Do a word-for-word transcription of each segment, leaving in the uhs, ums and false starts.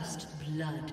First blood.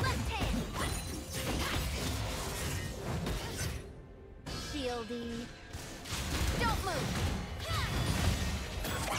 Left hand. Shielding. Don't move. Hold on. Oh my.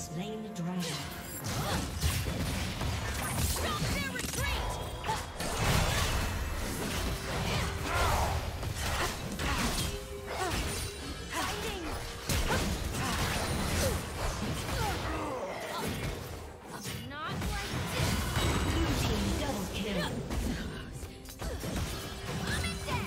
Slain the dragon. Stop their retreat! Hiding! Not like this! Blue team double kill. Coming down!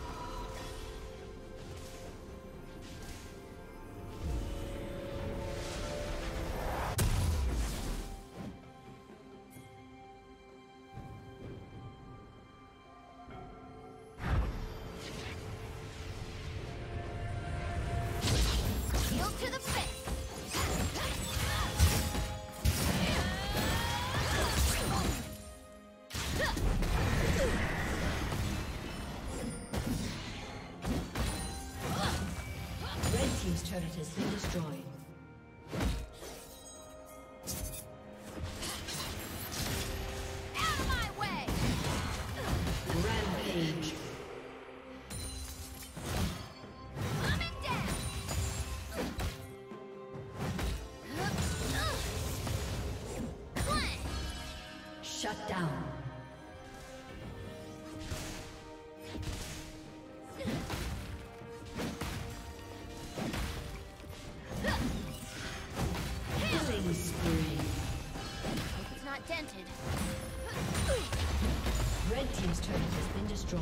Turret has been destroyed. Red team's turret has been destroyed.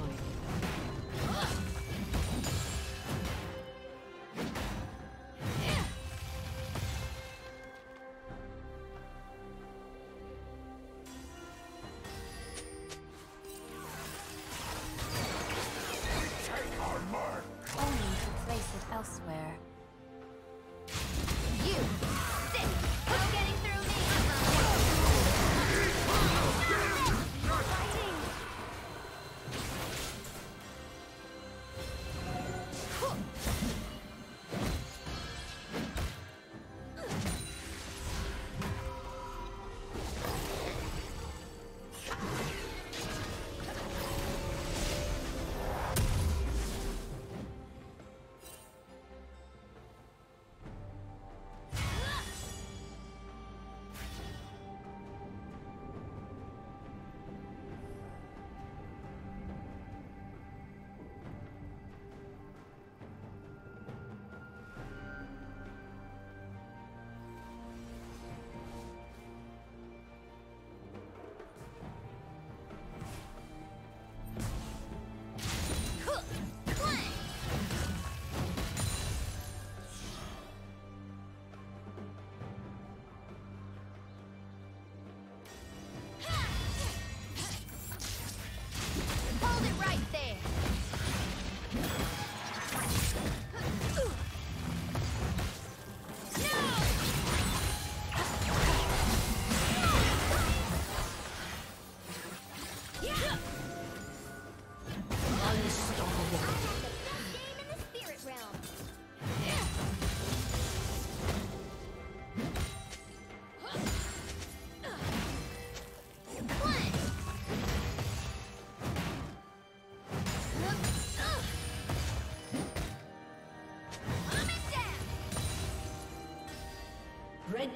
Red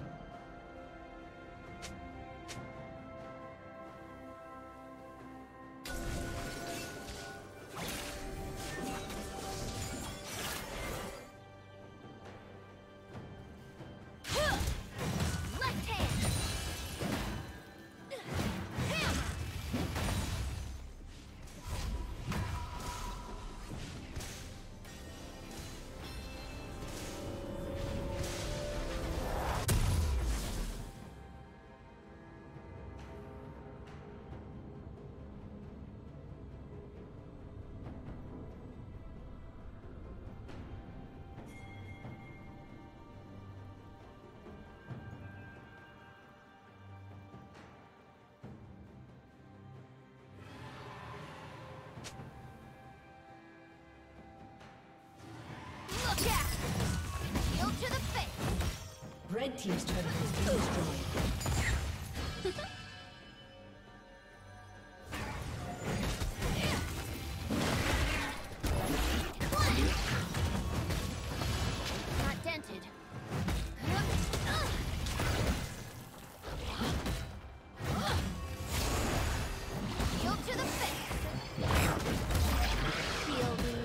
Red Team's turret has been destroyed. Not dented. Heel to the face. Feel me.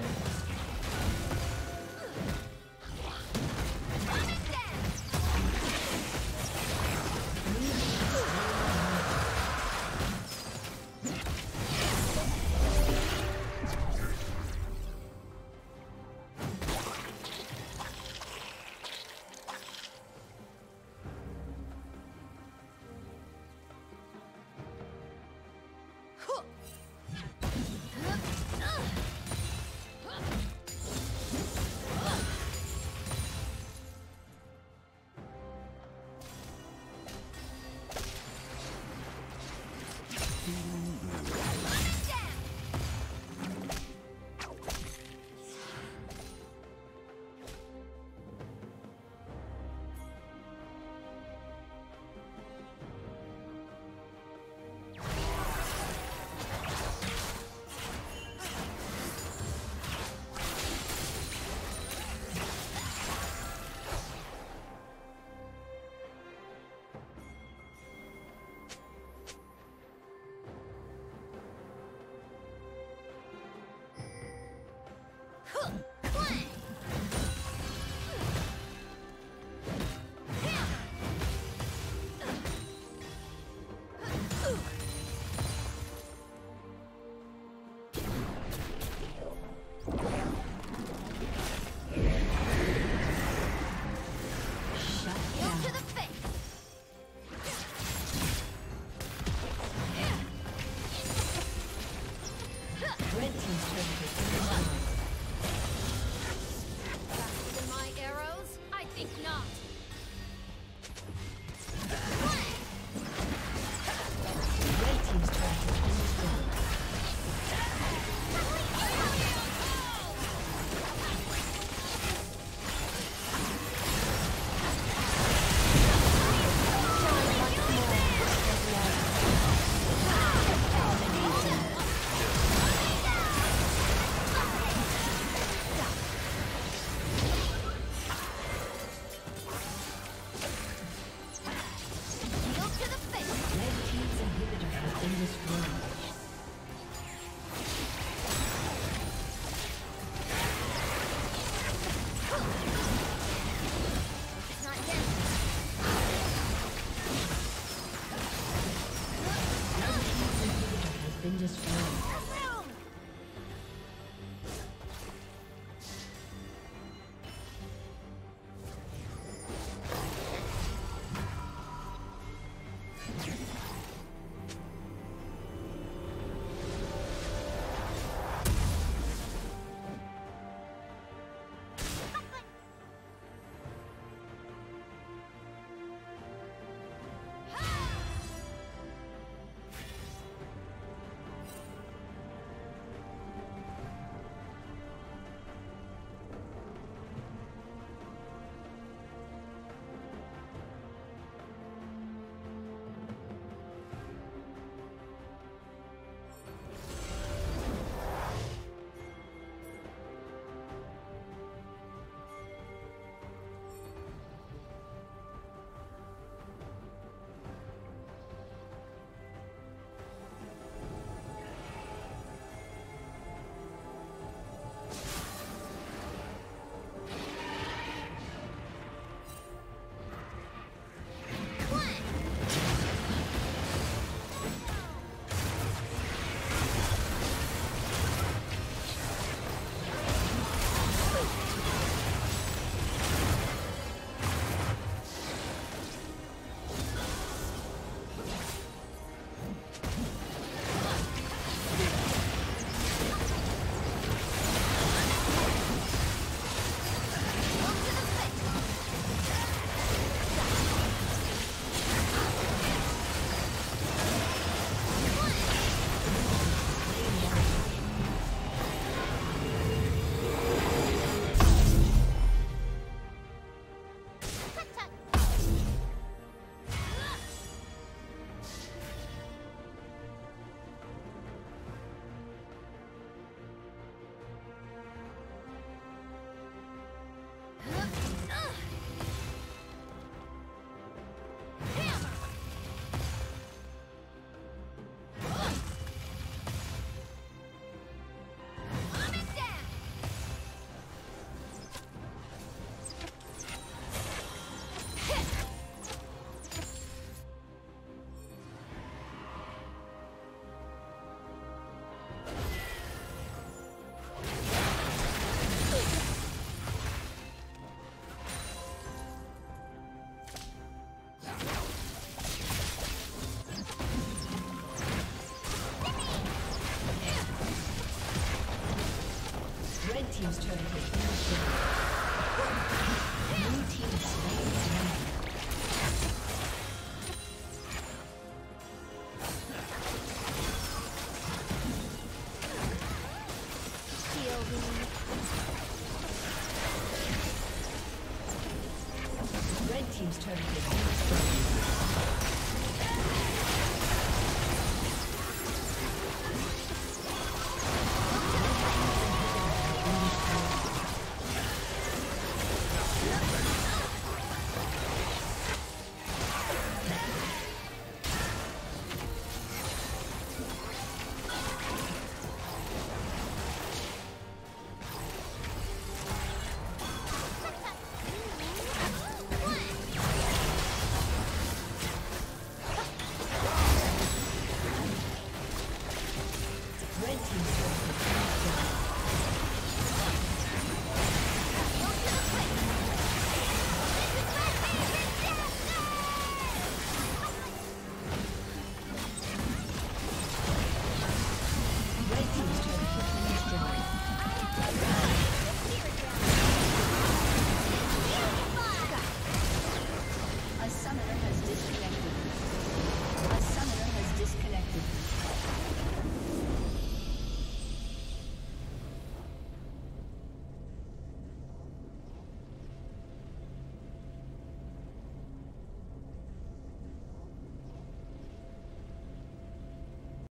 team's turret has been destroyed. Blue team's slain is running. Red team's turret has been destroyed.